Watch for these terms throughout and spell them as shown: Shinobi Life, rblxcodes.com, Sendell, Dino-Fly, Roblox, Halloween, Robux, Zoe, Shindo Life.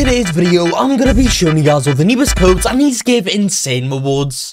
today's video, I'm gonna be showing you guys all the newest codes and these gave insane rewards.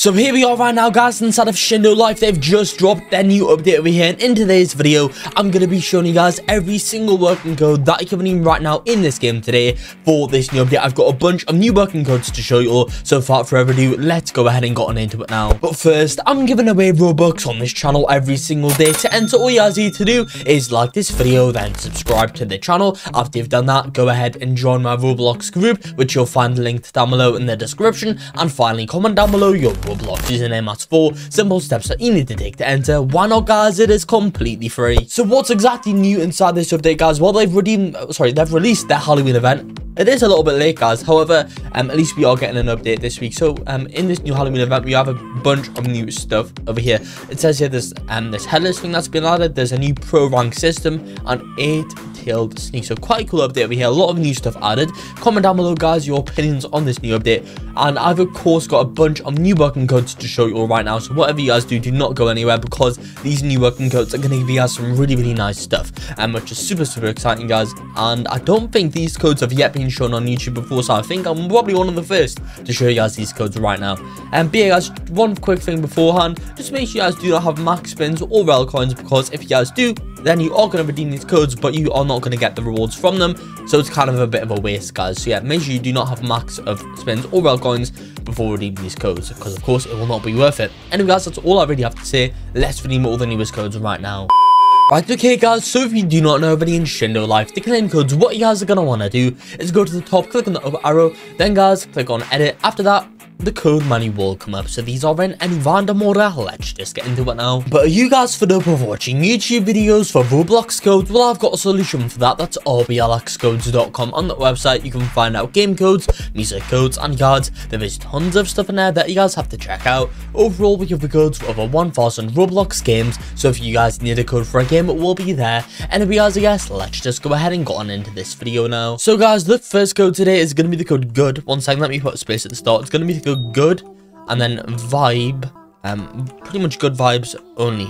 So here we are right now, guys, inside of Shindo Life. They've just dropped their new update over here, and in today's video, I'm going to be showing you guys every single working code that you can redeem right now in this game today for this new update. I've got a bunch of new working codes to show you all, so without further ado, let's go ahead and get on into it now. But first, I'm giving away Robux on this channel every single day. To enter, all you guys need to do is like this video, then subscribe to the channel. After you've done that, go ahead and join my Roblox group, which you'll find linked down below in the description, and finally, comment down below your Roblox username. That's 4 simple steps that you need to take to enter. Why not, guys? It is completely free. So what's exactly new inside this update, guys? Well, they've released their Halloween event. It is a little bit late, guys. However, at least we are getting an update this week. So in this new Halloween event, we have a bunch of new stuff over here. It says here there's this headless thing that's been added. There's a new pro rank system and 8-tailed sneak. So quite a cool update over here. A lot of new stuff added. Comment down below, guys, your opinions on this new update. And I've of course got a bunch of new working codes to show you all right now. So whatever you guys do, do not go anywhere, because these new working codes are going to give you guys some really, really nice stuff, and which is super, super exciting, guys. And I don't think these codes have yet been shown on YouTube before, so I think I'm probably one of the first to show you guys these codes right now. But yeah, guys, one quick thing beforehand, just make sure you guys do not have max spins or rel coins, because if you guys do, then you are going to redeem these codes, but you are not going to get the rewards from them, so it's kind of a bit of a waste, guys. So yeah, make sure you do not have max of spins or rel coins before redeeming these codes, because of course it will not be worth it. Anyway, guys, that's all I really have to say. Let's redeem all the newest codes right now. Right, okay, guys, so if you do not know already in Shindo Life, to claim codes, what you guys are going to want to do is go to the top, click on the up arrow, then, guys, click on edit. After that, the code menu will come up. So these are in any random order. Let's just get into it now. But are you guys fed up of watching YouTube videos for Roblox codes? Well, I've got a solution for that. That's rblxcodes.com. On that website, you can find out game codes, music codes, and cards. There is tons of stuff in there that you guys have to check out. Overall, we have the codes for over 1,000 Roblox games. So if you guys need a code for a game, it will be there. And if you guys are yes, let's just go ahead and get on into this video now. So guys, the first code today is going to be the code good. One second, let me put a space at the start. It's going to be the good and then vibe, pretty much good vibes only,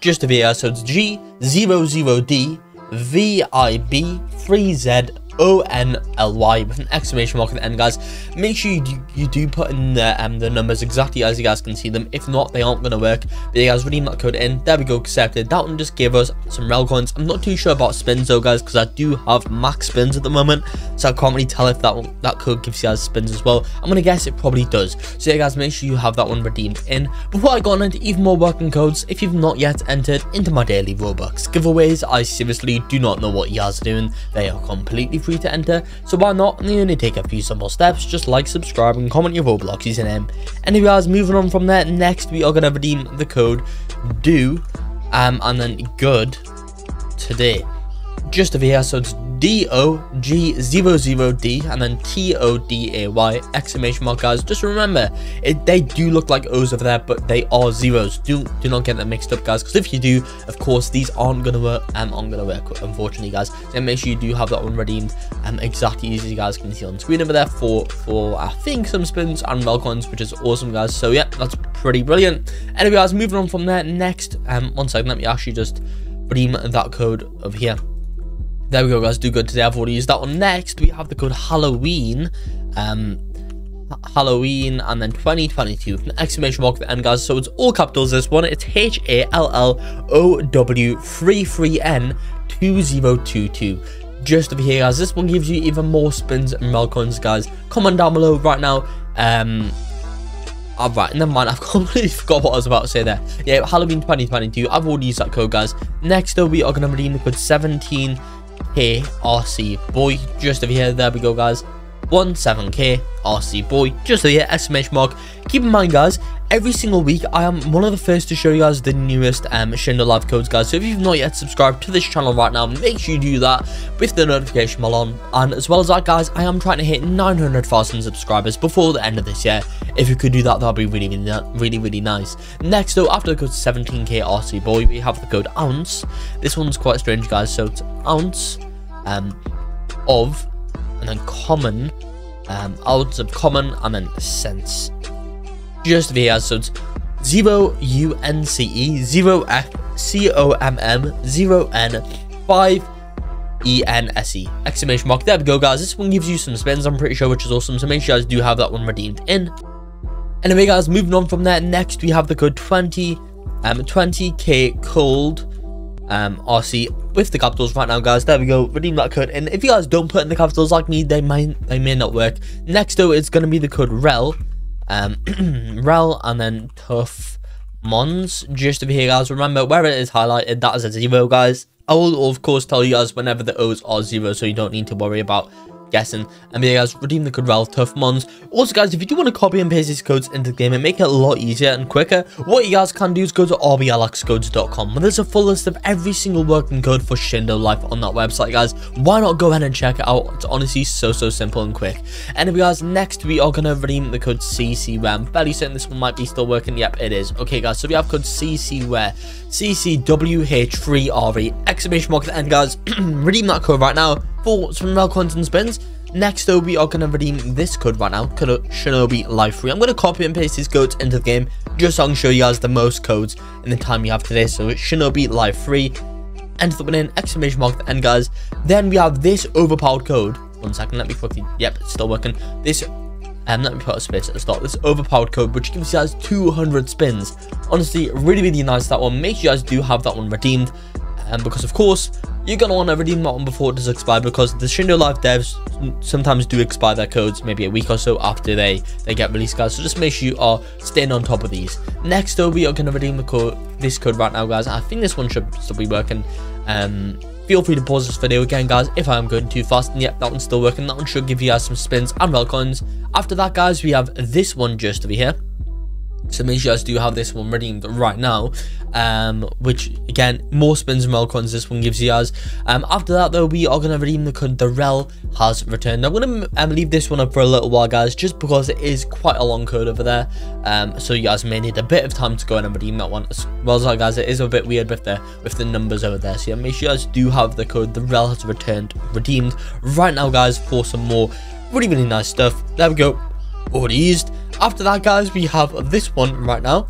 just a VA. So it's G00D VIB 3Z ONLY with an exclamation mark at the end, guys. Make sure you do put in the numbers exactly as you guys can see them. If not, they aren't going to work. But you guys redeem that code in. There we go, accepted. That one just gave us some rel coins. I'm not too sure about spins though, guys, because I do have max spins at the moment, so I can't really tell if that code gives you guys spins as well. I'm going to guess it probably does. So yeah, guys, make sure you have that one redeemed in. Before I go on into even more working codes, if you've not yet entered into my daily Robux giveaways, I seriously do not know what you guys are doing. They are completely free to enter, so why not? And they only take a few simple steps, just like, subscribe, and comment your Roblox username. Anyway, guys, moving on from there, next we are going to redeem the code do and then good today, just over here. So it's DOG00D and then TODAY exclamation mark, guys. Just remember it, they do look like O's over there, but they are zeros. Do not get them mixed up, guys, because if you do, of course, these aren't gonna work, unfortunately, guys. So make sure you do have that one redeemed exactly as you guys can see on screen over there for I think some spins and rel coins, which is awesome, guys. So yeah, that's pretty brilliant. Anyway, guys, moving on from there, next one second, let me actually just redeem that code over here. There we go, guys, do good today. I've already used that one. Next, we have the code Halloween, Halloween, and then 2022, an exclamation mark at the end, guys. So it's all capitals, this one. It's HALLOW33N2022. Just over here, guys. This one gives you even more spins and rel coins, guys. Comment down below right now. Alright, never mind, I've completely forgot what I was about to say there. Yeah, Halloween 2022, I've already used that code, guys. Next, though, we are going to redeem the code 17. KRC boy, just over here. There we go, guys. 17K RC boy, just over here, exclamation mark. Keep in mind, guys, every single week I am one of the first to show you guys the newest Shindo Life codes, guys. So if you've not yet subscribed to this channel right now, make sure you do that with the notification bell on. And as well as that, guys, I am trying to hit 900,000 subscribers before the end of this year. If you could do that, that'd be really, really, really, really nice. Next, though, after the code 17K RC boy, we have the code ounce. This one's quite strange, guys. So it's ounce of, and then common, out of common, and then sense. Just over here, so it's 0UNCE, 0FCOMM, 0N5 ENSE exclamation mark. There we go, guys. This one gives you some spins, I'm pretty sure, which is awesome. So make sure you guys do have that one redeemed in. Anyway, guys, moving on from there, next we have the code 20k cold RC with the capitals right now, guys. There we go, redeem that code. And if you guys don't put in the capitals like me, they may not work. Next though, it's going to be the code rel rel and then tough mons just over here, guys. Remember, where it is highlighted, that is a zero, guys. I will of course tell you guys whenever the O's are zero, so you don't need to worry about guessing. And yeah, guys, redeem the code rel tough mons. Also, guys, if you do want to copy and paste these codes into the game and make it a lot easier and quicker, what you guys can do is go to rblxcodes.com, where there's a full list of every single working code for Shindo Life on that website, guys. Why not go ahead and check it out? It's honestly so simple and quick. And anyway, guys, next we are gonna redeem the code CCRAM. Fairly certain this one might be still working. Yep, it is. Okay, guys, so we have code CCWare CCWH3RE exclamation mark at the end, guys. Redeem that code right now for some rel coins and spins. Next though, we are going to redeem this code right now, code Shinobi Life 3. I'm going to copy and paste these codes into the game just so I can show you guys the most codes in the time you have today. So it's Shinobi Life 3, enter the one in, exclamation mark at the end, guys. Then we have this overpowered code. One second, let me quickly, yep, it's still working. This let me put a space at the start. This overpowered code, which gives you guys 200 spins. Honestly, really nice, that one. Make sure you guys do have that one redeemed, because of course you're going to want to redeem that one before it does expire, because the Shindo Life devs sometimes do expire their codes maybe a week or so after they get released, guys. So just make sure you are staying on top of these. Next though, we are going to redeem the this code right now, guys. I think this one should still be working. Feel free to pause this video again, guys, if I'm going too fast. And yep, that one's still working. That one should give you guys some spins and rel coins. After that, guys, we have this one just over here. So make sure you guys do have this one redeemed right now, which again, more spins and rel coins this one gives you guys. After that though, we are going to redeem the code the rel has returned. I'm going to leave this one up for a little while, guys, just because it is quite a long code over there, so you guys may need a bit of time to go in and redeem that one as well. As that, guys, it is a bit weird with the numbers over there, so yeah, make sure you guys do have the code the rel has returned redeemed right now, guys, for some more really nice stuff. There we go, already used. After that, guys, we have this one right now,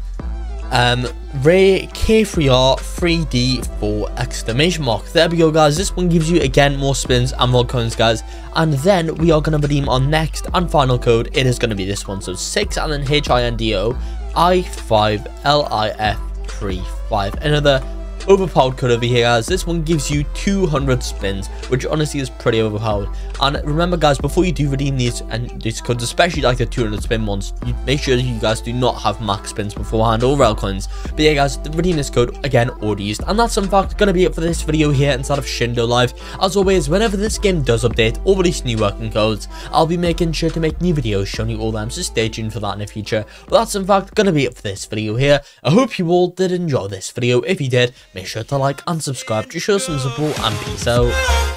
Ray K3R3D4 exclamation mark. There we go, guys. This one gives you again more spins and rel coins, guys. And then we are going to redeem our next and final code. It is going to be this one, so 6 and then HINDO I5LIF35. Another overpowered code over here, guys. This one gives you 200 spins, which honestly is pretty overpowered. And remember, guys, before you do redeem these and these codes, especially like the 200 spin ones, you make sure that you guys do not have max spins beforehand or rel coins. But yeah, guys, redeem this code again, already used. And that's in fact going to be it for this video here inside of Shindo Life. As always, whenever this game does update or release new working codes, I'll be making sure to make new videos showing you all them, so stay tuned for that in the future. But that's in fact going to be it for this video here. I hope you all did enjoy this video. If you did, make sure to like and subscribe to show some support, and peace out.